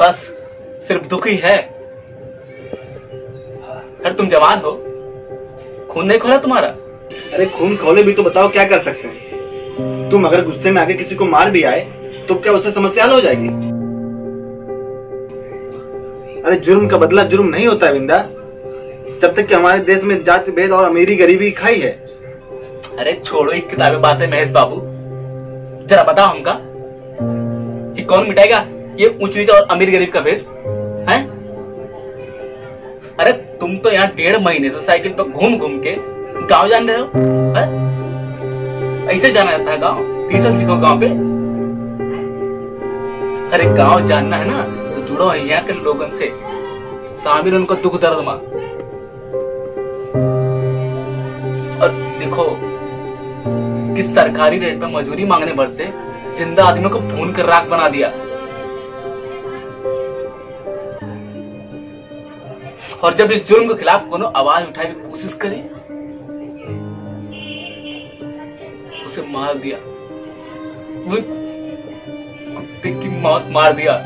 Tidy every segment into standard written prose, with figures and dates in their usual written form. बस सिर्फ दुखी है। अरे तुम जवान हो, खून नहीं खोला तुम्हारा? अरे खून खोले भी तो बताओ क्या कर सकते हैं। तुम अगर गुस्से में आके किसी को मार भी आए तो क्या उससे समस्या हल हो जाएगी? अरे जुर्म का बदला जुर्म नहीं होता है बिंदा, जब तक कि हमारे देश में जाति भेद और अमीरी गरीबी खाई है। अरे छोड़ो एक किताबें बातें महेश बाबू, जरा बताओ हमका कि कौन मिटाएगा ये ऊंच नीच और अमीर गरीब का भेद है? अरे तुम तो यहाँ 1.5 महीने से साइकिल पर घूम घूम के गांव जान रहे हो है? ऐसे जाना जाता है गांव? तीसरा सीखो गांव पे। अरे गांव जानना है ना तो जुड़ो यहाँ के लोगों से, शामिल उनको दुख दर्द मां, और देखो कि सरकारी रेट पर मजदूरी मांगने भर से जिंदा आदमियों को भून कर राख बना दिया। और जब इस जुर्म के खिलाफ कोनो आवाज उठाने की कोशिश करे उसे मार दिया, कुत्ते की मौत मार दिया।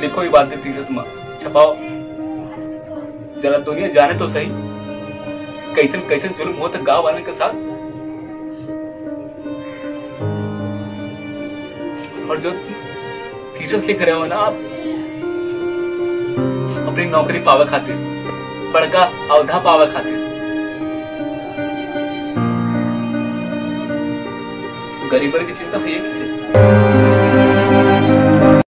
देखो ये बातें थीसिस में छपाओ, जरा दुनिया जाने तो सही कैसन कैसन जुर्म हो तो गाँव वालों के साथ। और जो थीसिस लिख रहे हो ना आप अपनी नौकरी पावे खातिर, बड़का अवधा पावे खातिर, गरीबर की चिंता है किसे?